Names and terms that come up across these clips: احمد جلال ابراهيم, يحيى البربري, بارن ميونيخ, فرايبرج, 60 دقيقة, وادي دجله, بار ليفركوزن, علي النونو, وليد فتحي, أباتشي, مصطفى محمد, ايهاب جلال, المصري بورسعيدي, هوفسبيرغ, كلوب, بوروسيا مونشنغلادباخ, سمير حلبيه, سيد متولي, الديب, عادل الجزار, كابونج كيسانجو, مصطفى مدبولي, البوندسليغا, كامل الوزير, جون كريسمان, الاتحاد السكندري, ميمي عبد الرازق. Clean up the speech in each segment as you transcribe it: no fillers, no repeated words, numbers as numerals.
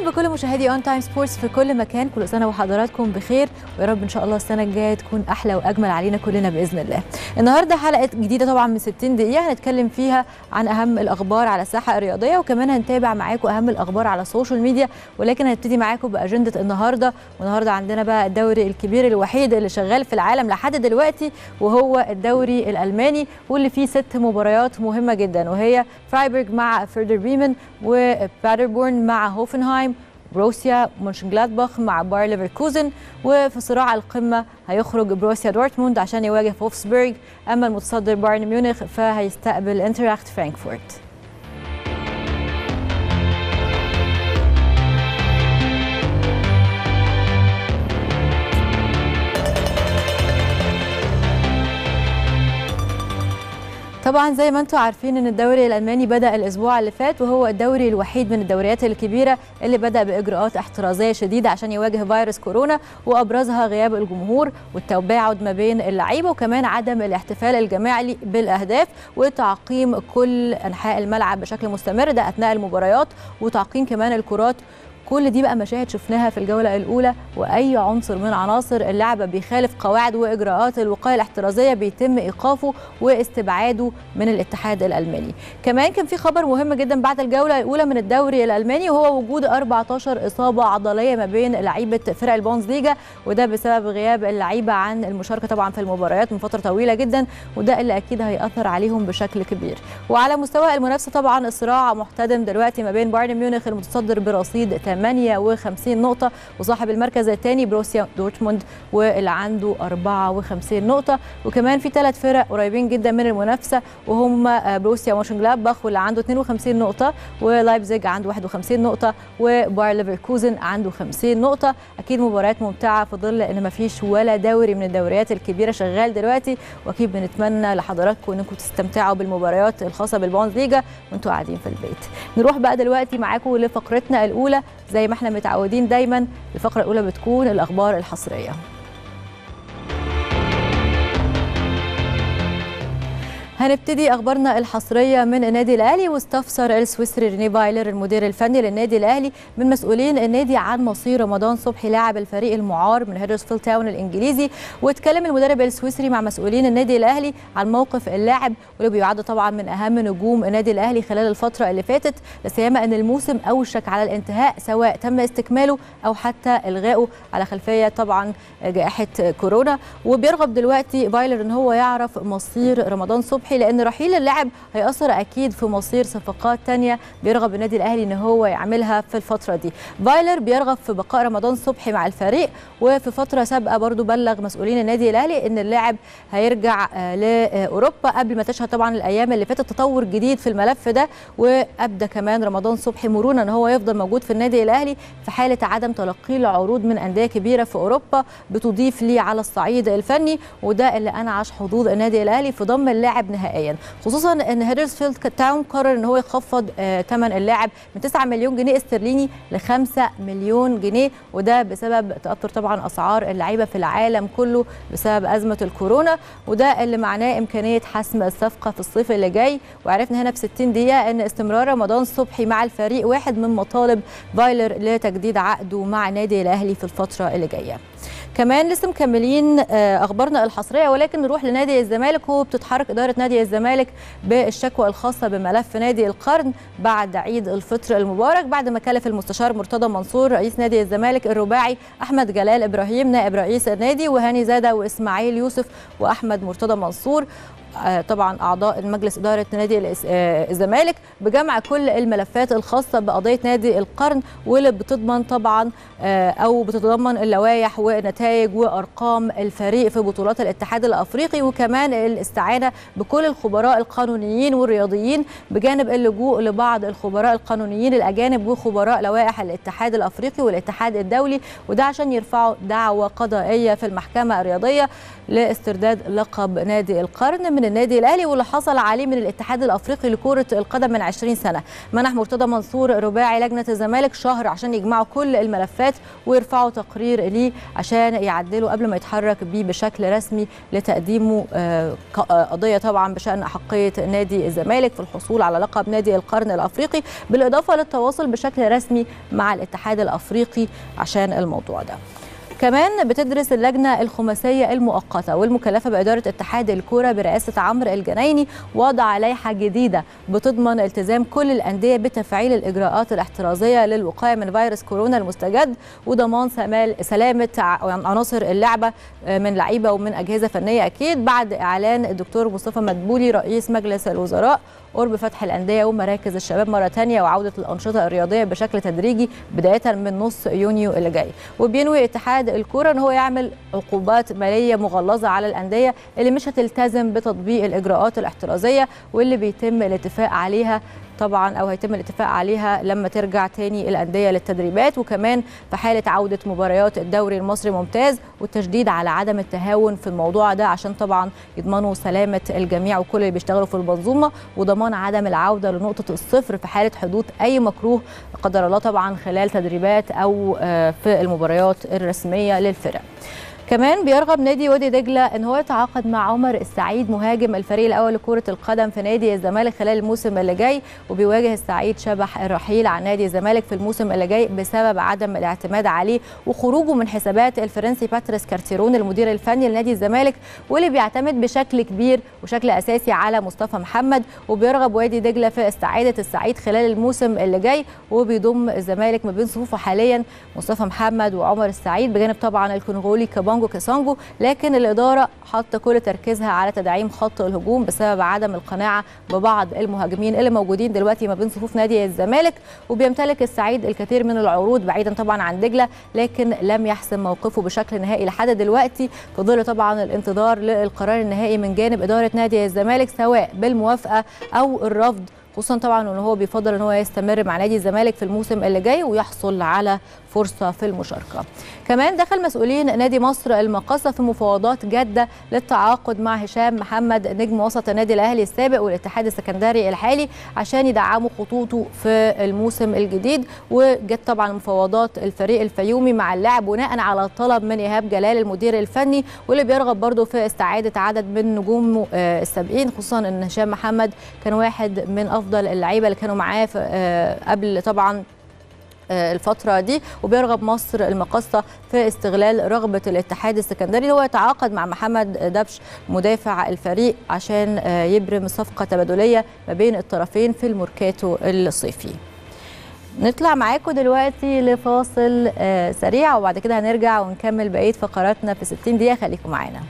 اهلا بكل مشاهدي اون تايم سبورتس في كل مكان، كل سنه وحضراتكم بخير، ويا رب ان شاء الله السنه الجايه تكون احلى واجمل علينا كلنا باذن الله. النهارده حلقه جديده طبعا من 60 دقيقه هنتكلم فيها عن اهم الاخبار على الساحه الرياضيه، وكمان هنتابع معاكم اهم الاخبار على السوشيال ميديا، ولكن هنبتدي معاكم باجنده النهارده. والنهارده عندنا بقى الدوري الكبير الوحيد اللي شغال في العالم لحد دلوقتي، وهو الدوري الالماني، واللي فيه 6 مباريات مهمه جدا، وهي فرايبرج مع فردر بيمان، وبادربورن مع هوفنهايم، بروسيا مونشنغلادباخ مع بار ليفركوزن، وفي صراع القمة هيخرج بروسيا دورتموند عشان يواجه هوفسبيرغ، أما المتصدر بارن ميونيخ فهيستقبل انتراكت فرانكفورت. طبعا زي ما انتم عارفين ان الدوري الالماني بدا الاسبوع اللي فات، وهو الدوري الوحيد من الدوريات الكبيره اللي بدا باجراءات احترازيه شديده عشان يواجه فيروس كورونا، وابرزها غياب الجمهور والتباعد ما بين اللعيبه، وكمان عدم الاحتفال الجماعي بالاهداف، وتعقيم كل انحاء الملعب بشكل مستمر ده اثناء المباريات، وتعقيم كمان الكرات. كل دي بقى مشاهد شفناها في الجولة الأولى، وأي عنصر من عناصر اللعبة بيخالف قواعد وإجراءات الوقاية الاحترازية بيتم إيقافه واستبعاده من الاتحاد الألماني. كمان كان في خبر مهم جدا بعد الجولة الأولى من الدوري الألماني، وهو وجود 14 إصابة عضلية ما بين لعيبة فرق البوندسليغا، وده بسبب غياب اللعيبة عن المشاركة طبعا في المباريات من فترة طويلة جدا، وده اللي أكيد هيأثر عليهم بشكل كبير. وعلى مستوى المنافسة طبعا الصراع محتدم دلوقتي ما بين بايرن ميونخ المتصدر برصيد 58 نقطة، وصاحب المركز الثاني بروسيا دورتموند واللي عنده 54 نقطة، وكمان في 3 فرق قريبين جدا من المنافسة، وهم بروسيا مونشنغلادباخ واللي عنده 52 نقطة، ولايبزيج عنده 51 نقطة، وباير ليفركوزن عنده 50 نقطة، أكيد مباريات ممتعة في ظل إن مفيش ولا دوري من الدوريات الكبيرة شغال دلوقتي، وأكيد بنتمنى لحضراتكم إنكم تستمتعوا بالمباريات الخاصة بالبوندسليغا وأنتم قاعدين في البيت. نروح بقى دلوقتي معاكم لفقرتنا الأولى زي ما احنا متعودين دايما، الفقرة الأولى بتكون الأخبار الحصرية. هنبتدي اخبارنا الحصريه من النادي الاهلي، واستفسر السويسري ريني بايلر المدير الفني للنادي الاهلي من مسؤولين النادي عن مصير رمضان صبحي لاعب الفريق المعار من هيدرسفيلد تاون الانجليزي، واتكلم المدرب السويسري مع مسؤولين النادي الاهلي عن موقف اللاعب، واللي بيعد طبعا من اهم نجوم النادي الاهلي خلال الفتره اللي فاتت، لا سيما ان الموسم اوشك على الانتهاء سواء تم استكماله او حتى الغائه على خلفيه طبعا جائحه كورونا. وبيرغب دلوقتي بايلر ان هو يعرف مصير رمضان صبحي، لأن رحيل اللاعب هيأثر أكيد في مصير صفقات تانية بيرغب النادي الأهلي إن هو يعملها في الفترة دي. بايلر بيرغب في بقاء رمضان صبحي مع الفريق، وفي فترة سابقة برضو بلغ مسؤولين النادي الأهلي إن اللاعب هيرجع لأوروبا قبل ما تشهد طبعا الأيام اللي فاتت تطور جديد في الملف ده، وأبدى كمان رمضان صبحي مرونة إن هو يفضل موجود في النادي الأهلي في حالة عدم تلقيه لعروض من أندية كبيرة في أوروبا بتضيف ليه على الصعيد الفني، وده اللي أنعش حظوظ النادي الأهلي في ضم اللاعب نهائيا، خصوصا ان هيدرسفيلد تاون قرر ان هو يخفض ثمن اللاعب من 9 مليون جنيه استرليني ل 5 مليون جنيه، وده بسبب تاثر طبعا اسعار اللعيبه في العالم كله بسبب ازمه الكورونا، وده اللي معناه امكانيه حسم الصفقه في الصيف اللي جاي. وعرفنا هنا في 60 دقيقه ان استمرار رمضان صبحي مع الفريق واحد من مطالب بايلر لتجديد عقده مع نادي الاهلي في الفتره اللي جايه. كمان لسه مكملين اخبارنا الحصريه، ولكن نروح لنادي الزمالك، وبتتحرك اداره نادي الزمالك بالشكوى الخاصه بملف نادي القرن بعد عيد الفطر المبارك، بعد ما كلف المستشار مرتضى منصور رئيس نادي الزمالك الرباعي احمد جلال ابراهيم نائب رئيس النادي، وهاني زاده واسماعيل يوسف واحمد مرتضى منصور طبعا اعضاء مجلس اداره نادي الزمالك بجمع كل الملفات الخاصه بقضيه نادي القرن، واللي بتضمن طبعا او بتتضمن اللوائح ونتائج وارقام الفريق في بطولات الاتحاد الافريقي، وكمان الاستعانه بكل الخبراء القانونيين والرياضيين، بجانب اللجوء لبعض الخبراء القانونيين الاجانب وخبراء لوائح الاتحاد الافريقي والاتحاد الدولي، وده عشان يرفعوا دعوى قضائيه في المحكمه الرياضيه لاسترداد لقب نادي القرن من من النادي الاهلي واللي حصل عليه من الاتحاد الافريقي لكرة القدم من 20 سنه. منح مرتضى منصور رباعي لجنه الزمالك شهر عشان يجمعوا كل الملفات ويرفعوا تقرير ليه عشان يعدلوا قبل ما يتحرك بيه بشكل رسمي لتقديمه قضيه طبعا بشان احقيه نادي الزمالك في الحصول على لقب نادي القرن الافريقي، بالاضافه للتواصل بشكل رسمي مع الاتحاد الافريقي عشان الموضوع ده. كمان بتدرس اللجنة الخماسية المؤقتة والمكلفة بإدارة اتحاد الكورة برئاسة عمرو الجنايني وضع لائحة جديدة بتضمن التزام كل الأندية بتفعيل الإجراءات الاحترازية للوقاية من فيروس كورونا المستجد وضمان سلامة عناصر اللعبة من لعيبة ومن أجهزة فنية أكيد، بعد إعلان الدكتور مصطفى مدبولي رئيس مجلس الوزراء قرب فتح الأندية ومراكز الشباب مرة تانية وعودة الأنشطة الرياضية بشكل تدريجي بداية من نص يونيو اللي جاي. وبينوي اتحاد الكورة ان هو يعمل عقوبات مالية مغلظة على الأندية اللي مش هتلتزم بتطبيق الإجراءات الاحترازية واللي بيتم الاتفاق عليها طبعا او هيتم الاتفاق عليها لما ترجع تاني الأندية للتدريبات، وكمان في حالة عودة مباريات الدوري المصري ممتاز والتشديد على عدم التهاون في الموضوع ده عشان طبعا يضمنوا سلامة الجميع وكل اللي بيشتغلوا في المنظومة، وضمان عدم العودة لنقطة الصفر في حالة حدوث اي مكروه قدر الله طبعا خلال تدريبات او في المباريات الرسمية للفرق. كمان بيرغب نادي وادي دجله ان هو يتعاقد مع عمر السعيد مهاجم الفريق الاول لكره القدم في نادي الزمالك خلال الموسم اللي جاي، وبيواجه السعيد شبح الرحيل عن نادي الزمالك في الموسم اللي جاي بسبب عدم الاعتماد عليه وخروجه من حسابات الفرنسي باتريس كارتيرون المدير الفني لنادي الزمالك واللي بيعتمد بشكل كبير وشكل اساسي على مصطفى محمد. وبيرغب وادي دجله في استعاده السعيد خلال الموسم اللي جاي، وبيضم الزمالك ما بين صفوفه حاليا مصطفى محمد وعمر السعيد بجانب طبعا الكونغولي كابونج كيسانجو، لكن الإدارة حاطة كل تركيزها على تدعيم خط الهجوم بسبب عدم القناعة ببعض المهاجمين اللي موجودين دلوقتي ما بين صفوف نادي الزمالك. وبيمتلك السعيد الكثير من العروض بعيدا طبعا عن دجلة، لكن لم يحسم موقفه بشكل نهائي لحد دلوقتي في ظل طبعا الانتظار للقرار النهائي من جانب إدارة نادي الزمالك سواء بالموافقة أو الرفض، خصوصا طبعا ان هو بيفضل ان هو يستمر مع نادي الزمالك في الموسم اللي جاي ويحصل على فرصه في المشاركه. كمان دخل مسؤولين نادي مصر المقاصة في مفاوضات جاده للتعاقد مع هشام محمد نجم وسط النادي الاهلي السابق والاتحاد السكندري الحالي عشان يدعموا خطوطه في الموسم الجديد، وجت طبعا مفاوضات الفريق الفيومي مع اللاعب بناء على طلب من ايهاب جلال المدير الفني واللي بيرغب برضه في استعاده عدد من نجومه السابقين، خصوصا ان هشام محمد كان واحد من افضل اللعيبه اللي كانوا معاه قبل طبعا الفتره دي. وبيرغب مصر المقاصة في استغلال رغبه الاتحاد السكندري اللي هو يتعاقد مع محمد دبش مدافع الفريق عشان يبرم صفقه تبادليه ما بين الطرفين في الميركاتو الصيفي. نطلع معاكم دلوقتي لفاصل سريع وبعد كده هنرجع ونكمل بقيه فقراتنا في 60 دقيقه، خليكم معانا.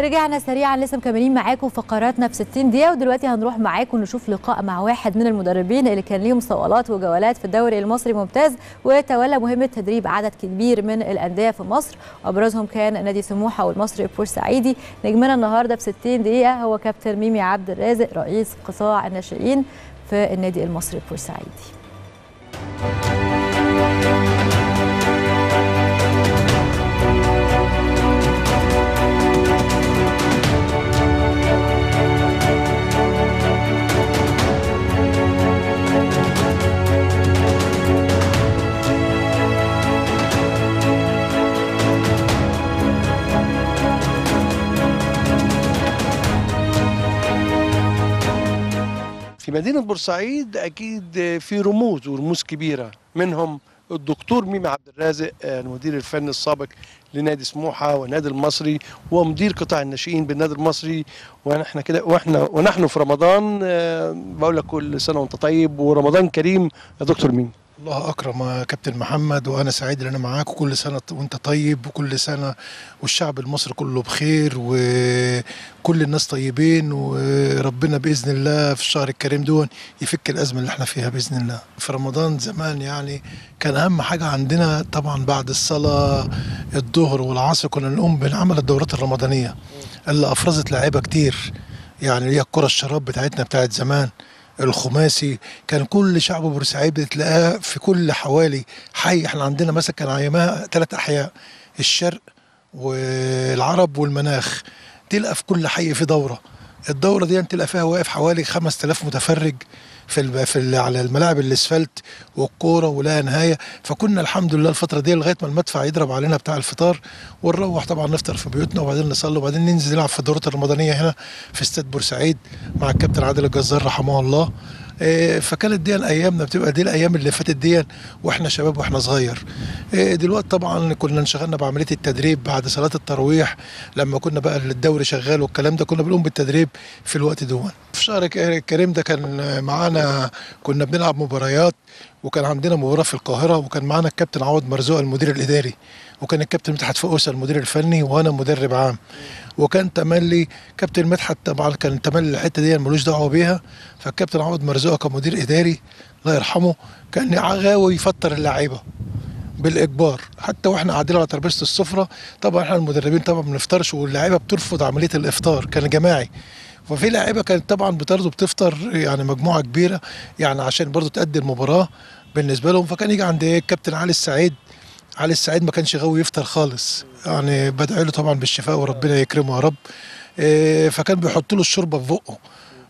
رجعنا سريعا لسه مكملين معاكم فقراتنا في 60 دقيقه، ودلوقتي هنروح معاكم نشوف لقاء مع واحد من المدربين اللي كان ليهم صولات وجولات في الدوري المصري ممتاز وتولى مهمه تدريب عدد كبير من الانديه في مصر، وابرزهم كان نادي سموحه والمصري بورسعيدي. نجمنا النهارده في 60 دقيقه هو كابتن ميمي عبد الرازق رئيس قطاع الناشئين في النادي المصري بورسعيدي. في مدينة بورسعيد أكيد في رموز ورموز كبيرة، منهم الدكتور ميمي عبد الرازق المدير الفني السابق لنادي سموحة ونادي المصري ومدير قطاع الناشئين بالنادي المصري، ونحن كده ونحن في رمضان. بقول لك كل سنة وأنت طيب ورمضان كريم يا دكتور ميمي. الله أكرم يا كابتن محمد، وأنا سعيد إن أنا معاك، وكل سنة وأنت طيب وكل سنة والشعب المصري كله بخير وكل الناس طيبين، وربنا بإذن الله في الشهر الكريم دون يفك الأزمة اللي احنا فيها بإذن الله. في رمضان زمان يعني كان أهم حاجة عندنا طبعا بعد الصلاة الظهر والعصر كنا نقوم بالعمل الدورات الرمضانية اللي أفرزت لعيبة كتير يعني هي الكرة الشراب بتاعتنا بتاعت زمان، الخماسي كان كل شعب بورسعيد بتلاقاه في كل حوالي حي. احنا عندنا مثلا كان عيمها 3 احياء، الشرق والعرب والمناخ، تلقى في كل حي في دوره. الدوره دي تلقى فيها واقف حوالي 5000 متفرج في على الملاعب الاسفلت والكوره ولا نهايه. فكنا الحمد لله الفتره دي لغايه ما المدفع يضرب علينا بتاع الفطار، ونروح طبعا نفطر في بيوتنا وبعدين نصلي وبعدين ننزل نلعب في الدورات الرمضانيه هنا في استاد بورسعيد مع الكابتن عادل الجزار رحمه الله. فكانت دي ايامنا، بتبقى دي الايام اللي فاتت دي واحنا شباب واحنا صغير. دلوقتي طبعا كنا انشغلنا بعمليه التدريب بعد صلاه التراويح، لما كنا بقى الدوري شغال والكلام ده كنا بنقوم بالتدريب في الوقت دون. في شهر الكريم ده كان معانا، كنا بنلعب مباريات، وكان عندنا مباراه في القاهره، وكان معانا الكابتن عوض مرزوق المدير الاداري، وكان الكابتن مدحت فؤسة المدير الفني، وانا مدرب عام، وكان تملي كابتن مدحت. طبعا كان تملي الحته دي ملوش دعوه بيها، فالكابتن عوض مرزوق كمدير اداري الله يرحمه كان غاوي يفطر اللعيبه بالاجبار، حتى واحنا قاعدين على ترابيزه السفره طبعا احنا المدربين طبعا ما بنفطرش، واللعيبه بترفض عمليه الافطار، كان جماعي. ففي لعيبه كانت طبعا بترضى بتفطر يعني مجموعه كبيره يعني عشان برضو تأدي المباراه بالنسبه لهم. فكان يجي عند الكابتن علي السعيد ما كانش غاوي يفطر خالص، يعني بدعي له طبعا بالشفاء وربنا يكرمه يا رب. فكان بيحط له الشوربه في بقه،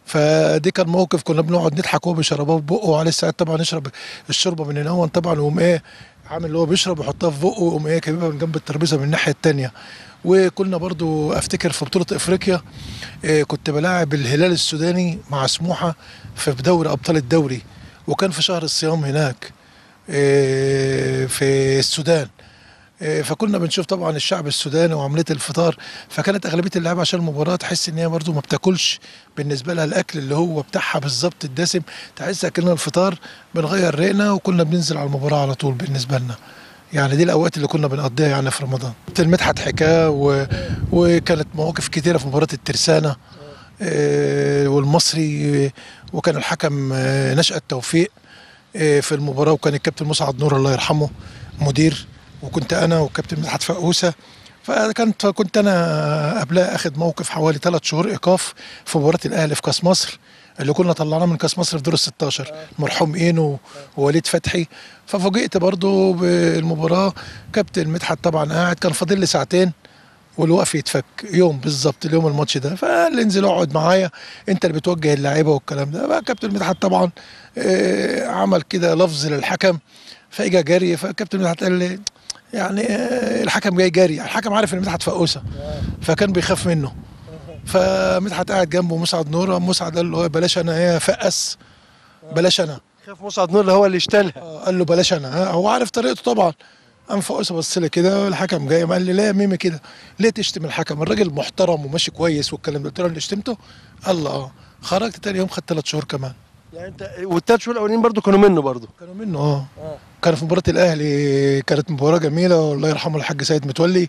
فدي كان موقف كنا بنقعد نضحك وهو بيشربها في بقه، وعلي السعيد طبعا يشرب الشوربه من هنا هون طبعا، ويقوم ايه عامل اللي هو بيشرب ويحطها في بقه، ويقوم ايه كبيبها من جنب الترابيزه من الناحيه الثانيه. وكنا برضو افتكر في بطوله افريقيا كنت بلاعب الهلال السوداني مع سموحه في دوري ابطال الدوري، وكان في شهر الصيام هناك في السودان. فكنا بنشوف طبعا الشعب السوداني وعمليه الفطار، فكانت اغلبيه اللعيبه عشان المباراه تحس ان هي برضه ما بتاكلش، بالنسبه لها الاكل اللي هو بتاعها بالظبط الدسم، تحس اكلنا الفطار بنغير ريقنا وكنا بننزل على المباراه على طول. بالنسبه لنا يعني دي الاوقات اللي كنا بنقضيها يعني في رمضان. كابتن مدحت حكاه وكانت مواقف كتيره في مباراه الترسانه والمصري، وكان الحكم نشأة توفيق في المباراه، وكان الكابتن مسعد نور الله يرحمه مدير، وكنت انا والكابتن مدحت فؤسة. فكنت انا قبلها اخد موقف حوالي 3 شهور ايقاف في مباراه الاهلي في كاس مصر اللي كنا طلعناه من كاس مصر في دور ال16، المرحوم اينو ووليد فتحي. ففوجئت برضو بالمباراه، كابتن مدحت طبعا قاعد، كان فاضل لي ساعتين والوقف يتفك، يوم بالظبط اليوم الماتش ده، فقال لي انزل اقعد معايا انت اللي بتوجه اللعيبه والكلام ده. بقى كابتن مدحت طبعا عمل كده لفظ للحكم فاجا جري، فالكابتن مدحت قال لي يعني الحكم جاي جري، الحكم عارف ان مدحت فقوسه فكان بيخاف منه. فمدحت قاعد جنبه مسعد نور، مسعد قال له بلاش انا، هي فقس بلاش انا، خاف مسعد نور اللي هو اللي اشتلها، قال له بلاش انا، هو عارف طريقته طبعا. قام فقوسه بص لي كده، الحكم جاي، قال لي لا يا ميمي كده ليه تشتم الحكم، الراجل محترم وماشي كويس والكلام ده. قلت له اللي شتمته؟ قال لي اه. خرجت تاني يوم خدت 3 شهور كمان. يعني انت وال3 شهور الاولين برضه كانوا منه كان في مباراه الاهلي، كانت مباراه جميله والله يرحمه الحاج سيد متولي.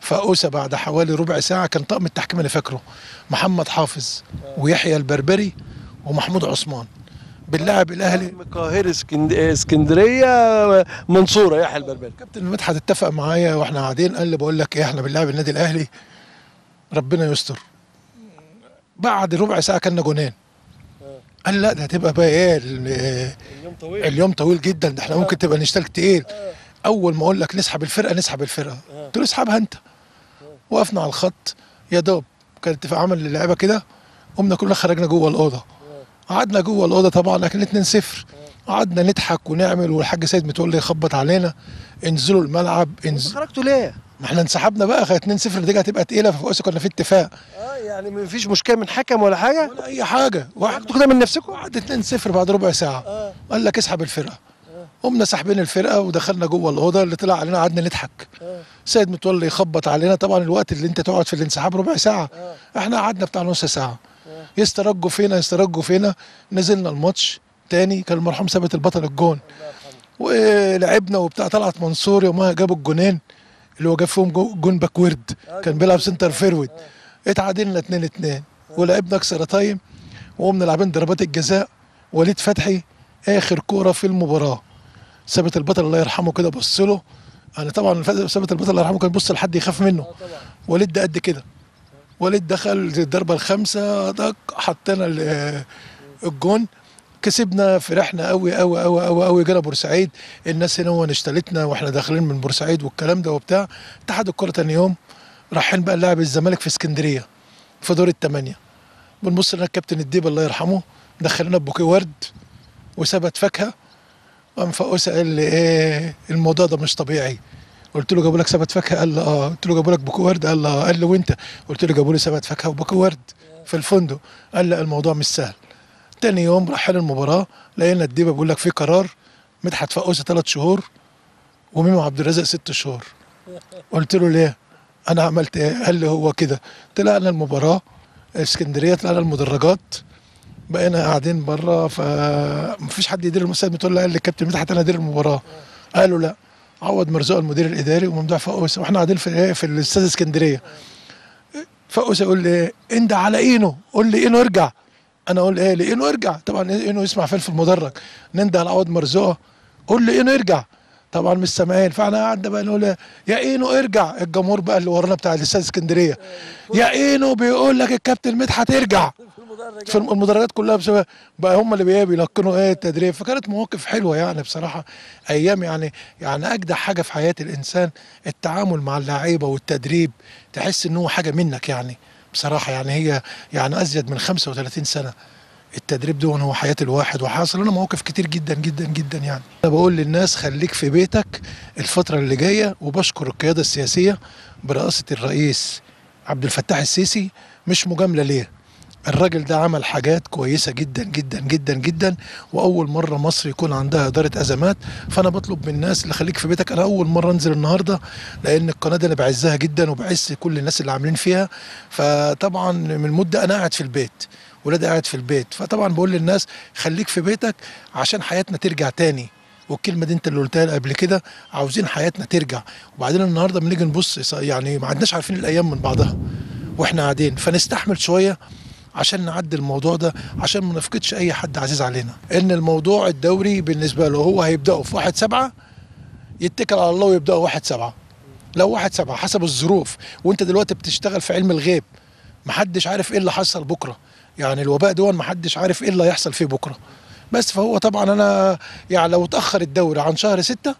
فأوسى بعد حوالي ربع ساعه كان طاقم التحكيم انا فاكره محمد حافظ ويحيى البربري ومحمود عثمان باللاعب الاهلي من القاهره اسكندريه منصوره. يحيى البربري كابتن مدحت اتفق معايا واحنا قاعدين، قال لي بقول لك ايه، احنا بنلاعب النادي الاهلي ربنا يستر، بعد ربع ساعه كنا جونين. قال لا ده هتبقى بقى ايه اليوم طويل، اليوم طويل جدا، ده احنا ممكن تبقى نشتغل تقيل. اول ما اقول لك نسحب الفرقه قلت له اسحبها انت. وقفنا على الخط يا دوب، كان اتفاق عمل للعيبه كده، قمنا كلنا خرجنا جوه الاوضه، قعدنا جوه الاوضه طبعا لكن 2-0، قعدنا نضحك ونعمل، والحاج سيد متولي يخبط علينا انزلوا الملعب انزلوا. خرجتوا ليه؟ ما احنا انسحبنا بقى، 2-0 النتيجه هتبقى تقيله، ففي كنا في اتفاق يعني مفيش مشكله من حكم ولا حاجه ولا اي حاجه، وقعدتوا كده من نفسكم. قعد 2-0 بعد ربع ساعه قال لك اسحب الفرقه، قمنا ساحبين الفرقه ودخلنا جوه الاوضه اللي طلع علينا، قعدنا نضحك سيد متولي يخبط علينا. طبعا الوقت اللي انت تقعد في الانسحاب ربع ساعه، احنا قعدنا بتاع نص ساعه يسترجوا فينا. نزلنا الماتش تاني، كان المرحوم ثابت البطل الجون، ولعبنا وبتاع، طلعت منصور يومها جابوا الجونين اللي هو جاب فيهم جون باكورد، كان بيلعب سنتر فيرود. اتعادلنا 2-2 ولعبنا اكسترا تايم، وقمنا لاعبين ضربات الجزاء. وليد فتحي اخر كوره في المباراه، ثابت البطل الله يرحمه كده بص له، انا طبعا ثابت البطل الله يرحمه كان بص لحد يخاف منه، وليد ده قد كده وليد دخل الضربه الخامسه، حطينا الجون، كسبنا، فرحنا قوي قوي قوي قوي قوي. جانا بورسعيد، الناس هنا اشتلتنا واحنا داخلين من بورسعيد والكلام ده وبتاع. اتحاد الكره تاني يوم رايحين بقى نلعب الزمالك في اسكندريه في دور الثمانيه، بنبص لنا الكابتن الديب الله يرحمه دخلنا ببوكيه ورد وسبت فاكهه. قام فؤوس قال لي ايه الموضوع ده مش طبيعي، قلت له جابوا لك سبت فاكهه؟ قال لي اه. قلت له جابوا لك بوكيه ورد؟ قال لي اه. قال لي وانت؟ قلت له جابوا لي سبت فاكهه وبوكيه ورد في الفندق. قال لي الموضوع مش سهل. تاني يوم رحنا المباراه لقينا الديبه بيقول لك في قرار مدحت فؤسة 3 شهور وميمي عبد الرازق 6 شهور. قلت له ليه؟ انا عملت ايه؟ قال لي هو كده. طلعنا المباراه اسكندريه، طلعنا المدرجات، بقينا قاعدين بره، فمفيش حد يدير المساعد متولي. قال للكابتن مدحت انا ادير المباراه. قالوا لا، عوض مرزوق المدير الاداري وممدوح فؤوس، واحنا قاعدين في الاستاد اسكندريه. فؤوس يقول لي اندى على اينو، قول لي اينو ارجع. انا اقول ايه لانه ارجع؟ طبعا انه يسمع فين في المدرج. ننده على عوض مرزوق قول لي انه ارجع، طبعا مش سامعين. فاحنا قعدنا بقى نقول يا اينو ارجع. الجمهور بقى اللي ورانا بتاع الاستاد اسكندريه يا اينو بيقول لك الكابتن مدحت ارجع، في المدرجات كلها بسبب بقى هم اللي بيلقنوا ايه التدريب. فكانت مواقف حلوه يعني بصراحه، ايام يعني اجدع حاجه في حياه الانسان التعامل مع اللعيبه والتدريب، تحس ان هو حاجه منك يعني بصراحة. هي أزيد من 35 سنة التدريب دون هو حياة الواحد، وحاصل لنا مواقف كتير جدا جدا جدا. أنا بقول للناس خليك في بيتك الفترة اللي جاية، وبشكر القيادة السياسية برئاسة الرئيس عبد الفتاح السيسي، مش مجاملة ليه، الراجل ده عمل حاجات كويسة جدا جدا جدا جدا، وأول مرة مصر يكون عندها إدارة أزمات. فأنا بطلب من الناس اللي خليك في بيتك. أنا أول مرة أنزل النهاردة لأن القناة دي أنا بعزها جدا وبعز كل الناس اللي عاملين فيها، فطبعا من مدة أنا قاعد في البيت، ولادي قاعد في البيت، فطبعا بقول للناس خليك في بيتك عشان حياتنا ترجع تاني. والكلمه دي انت اللي قلتها قبل كده، عاوزين حياتنا ترجع. وبعدين النهاردة بنيجي نبص ما عدناش عارفين الأيام من بعضها وإحنا قاعدين، فنستحمل شوية عشان نعدي الموضوع ده، عشان ما نفقدش اي حد عزيز علينا. ان الموضوع الدوري بالنسبه له هو هيبداوا في 1/7، يتكل على الله ويبداوا 1/7. لو 1/7 حسب الظروف، وانت دلوقتي بتشتغل في علم الغيب، محدش عارف ايه اللي حصل بكره، الوباء دون محدش عارف ايه اللي هيحصل فيه بكره. بس فهو طبعا انا لو اتاخر الدوري عن شهر 6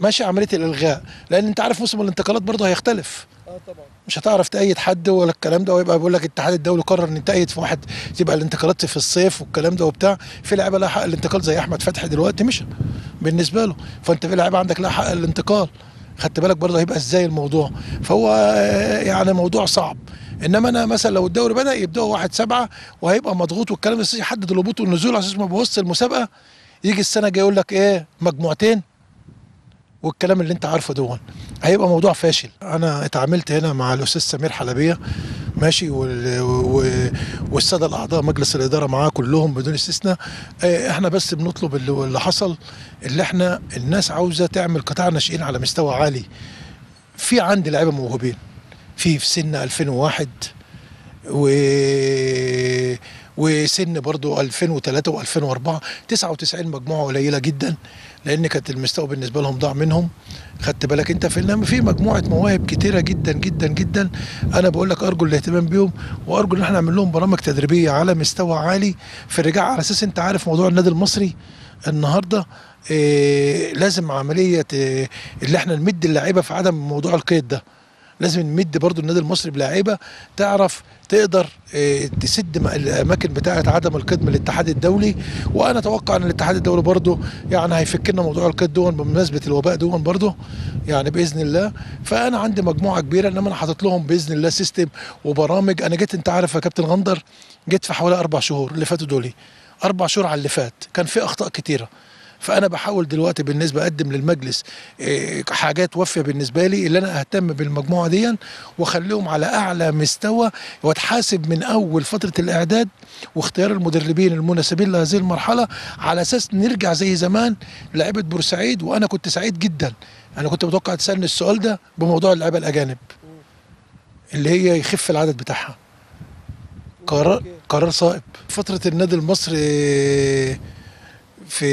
ماشي عمليه الالغاء، لان انت عارف موسم الانتقالات برضه هيختلف. طبعا مش هتعرف تأيد حد ولا الكلام ده، ويبقى بيقول لك الاتحاد الدولي قرر ان تأيد في واحد، تبقى الانتقالات في الصيف والكلام ده وبتاع. في لعيبه لها حق الانتقال زي احمد فتحي دلوقتي مشى بالنسبه له، فانت في لعيبه عندك لها حق الانتقال، خدت بالك برضه هيبقى ازاي الموضوع. فهو موضوع صعب. انما انا مثلا لو الدوري بدأ يبداوا 1/7 وهيبقى مضغوط والكلام ده، يحدد الهبوط والنزول على اساس ما يبوظش المسابقه، يجي السنه الجايه يقول لك ايه مجموعتين والكلام اللي انت عارفه دون، هيبقى موضوع فاشل. انا اتعاملت هنا مع الاستاذ سمير حلبيه ماشي، والساده الاعضاء مجلس الاداره معاه كلهم بدون استثناء. احنا بس بنطلب اللي حصل، اللي احنا الناس عاوزه تعمل قطاع ناشئين على مستوى عالي. في عندي لعيبه موهوبين في سن 2001 وسن برضو 2003 و2004، 99 مجموعه قليله جدا، لان كانت المستوى بالنسبه لهم ضاع منهم، خدت بالك انت. في مجموعه مواهب كتيره جدا جدا جدا، انا بقول لك ارجو الاهتمام بيهم، وارجو ان احنا نعمل لهم برامج تدريبيه على مستوى عالي في الرجاع، على اساس انت عارف موضوع النادي المصري النهارده لازم عمليه اللي احنا نمد اللعيبه في عدم موضوع القيد ده. لازم نمد برضو النادي المصري بلاعيبه تعرف تقدر تسد الاماكن بتاعه عدم القيد من الاتحاد الدولي، وانا اتوقع ان الاتحاد الدولي برضو هيفك لنا موضوع القيد دون بمناسبه الوباء دون برضو باذن الله. فانا عندي مجموعه كبيره، انما انا حاطط لهم باذن الله سيستم وبرامج. انا جيت انت عارف يا كابتن غندر، جيت في حوالي 4 شهور اللي فاتوا دول، 4 شهور على اللي فات كان في اخطاء كتيره، فأنا بحاول دلوقتي بالنسبة أقدم للمجلس حاجات وافية بالنسبة لي، اللي أنا أهتم بالمجموعة دي وأخليهم على أعلى مستوى، وأتحاسب من أول فترة الإعداد واختيار المدربين المناسبين لهذه المرحلة، على أساس نرجع زي زمان لعيبة بورسعيد. وأنا كنت سعيد جدا، أنا كنت متوقع تسألني السؤال ده بموضوع اللعيبة الأجانب اللي هي يخف العدد بتاعها. قرار صائب. فترة النادي المصري في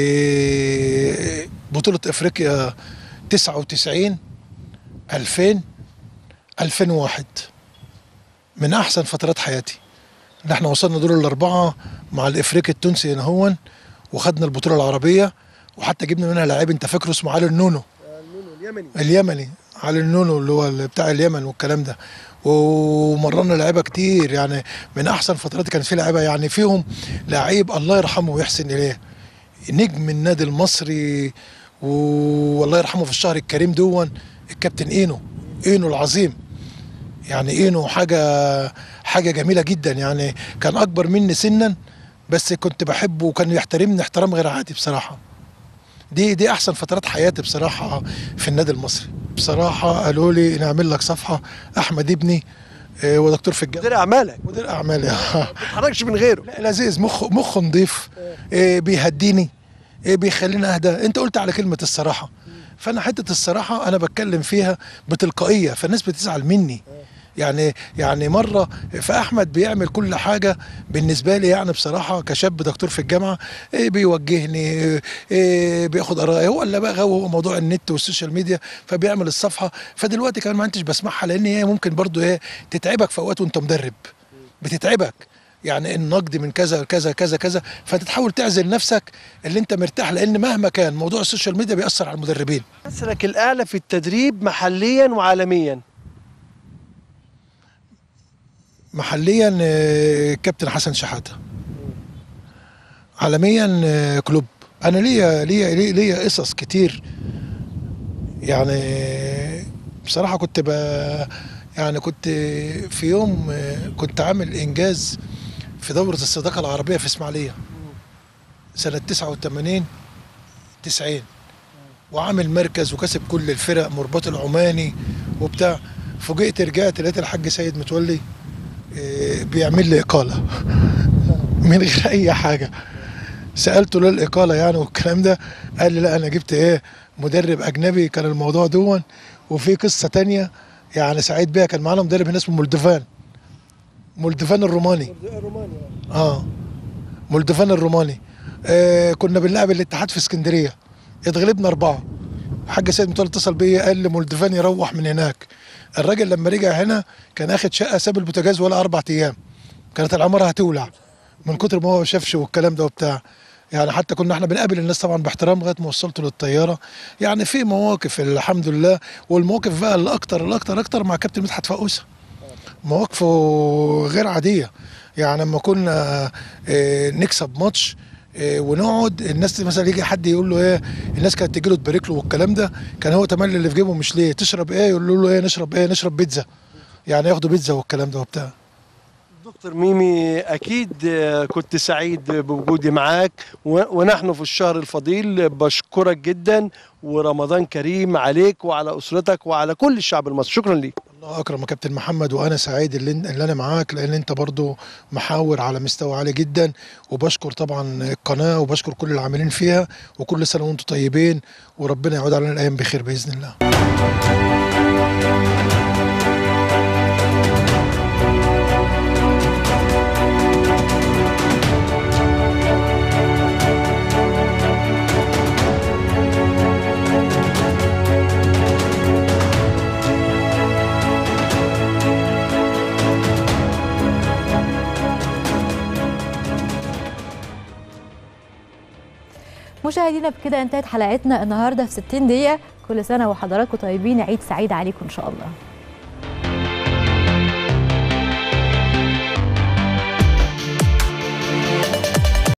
بطولة افريقيا 99 2000 2001 من احسن فترات حياتي ان احنا وصلنا دور الاربعه مع الافريقي التونسي هنا هون، وخدنا البطوله العربيه، وحتى جبنا منها لاعب انت فاكره اسمه علي النونو اليمني علي النونو اللي هو بتاع اليمن والكلام ده، ومرنا لعيبه كتير. يعني من احسن فترات كان في لعيبه، يعني فيهم لعيب الله يرحمه ويحسن اليه نجم النادي المصري والله يرحمه في الشهر الكريم دون الكابتن اينو العظيم. يعني اينو حاجه جميله جدا، يعني كان اكبر مني سنا بس كنت بحبه وكان يحترمني احترام غير عادي بصراحه. دي احسن فترات حياتي بصراحه في النادي المصري. بصراحه قالوا لي نعمل لك صفحه احمد ابني ودكتور في الجامعه، مدير اعمالك مدير اعمالي ما بتتحركش من غيره. لا لذيذ، مخه نضيف، بيهديني، بيخليني اهدى. انت قلت على كلمه الصراحه، فانا حته الصراحه انا بتكلم فيها بتلقائيه، فالناس بتزعل مني. يعني مره فاحمد بيعمل كل حاجه بالنسبه لي، يعني بصراحه كشاب دكتور في الجامعه بيوجهني، بياخد ارائي، هو اللي بقى هو موضوع النت والسوشيال ميديا فبيعمل الصفحه. فدلوقتي كمان ما انتش بسمعها لان هي ممكن برضو ايه تتعبك في اوقات وانت مدرب، بتتعبك يعني النقد من كذا كذا كذا كذا، فانت تحاول تعزل نفسك اللي انت مرتاح، لان مهما كان موضوع السوشيال ميديا بيأثر على المدربين. مسرك الاعلى في التدريب محليا وعالميا؟ محليا كابتن حسن شحاته، عالميا كلوب. انا ليا قصص كتير، يعني بصراحه كنت كنت في يوم كنت عامل انجاز في دوره الصداقه العربيه في اسماعيليه سنه 89 90، وعامل مركز وكسب كل الفرق مرباط العماني وبتاع. فوجئت رجعت لقيت الحاج سيد متولي بيعمل لي اقاله من غير اي حاجه. سالته ليه الاقاله يعني والكلام ده، قال لي لا انا جبت مدرب اجنبي. كان الموضوع دون وفي قصه تانية يعني سعيد بيها، كان معانا مدرب هنا اسمه مولدفان الروماني مولدفان الروماني. كنا بنلعب الاتحاد في اسكندريه، اتغلبنا 4. الحاج سيد متولي اتصل بيا قال لي مولدفان يروح من هناك. الراجل لما رجع هنا كان اخد شقه، ساب البوتاجاز ولا 4 ايام، كانت العماره هتولع من كتر ما هو شافش والكلام ده وبتاع. يعني حتى كنا احنا بنقابل الناس طبعا باحترام لغايه ما وصلته للطياره. يعني في مواقف الحمد لله، والمواقف بقى الاكتر مع كابتن مدحت فؤسة، مواقفه غير عاديه. يعني لما كنا نكسب ماتش ونقعد الناس مثلا يجي حد يقول له ايه، الناس كانت تيجي له تبارك له والكلام ده، كان هو تملي اللي في جيبه مش ليه. تشرب ايه؟ يقول له ايه نشرب ايه، نشرب بيتزا، يعني ياخدوا بيتزا والكلام ده وبتاع. دكتور ميمي، اكيد كنت سعيد بوجودي معاك ونحن في الشهر الفضيل. بشكرك جدا، ورمضان كريم عليك وعلى اسرتك وعلى كل الشعب المصري. شكرا ليك. الله اكرم يا كابتن محمد، وانا سعيد اللي انا معاك، لان انت برضو محاور على مستوى عالي جدا. وبشكر طبعا القناه وبشكر كل العاملين فيها، وكل سنه وانتم طيبين، وربنا يعود علينا الايام بخير باذن الله. مشاهدينا، بكده انتهت حلقتنا النهارده في 60 دقيقة. كل سنة وحضراتكم طيبين، عيد سعيد عليكم ان شاء الله.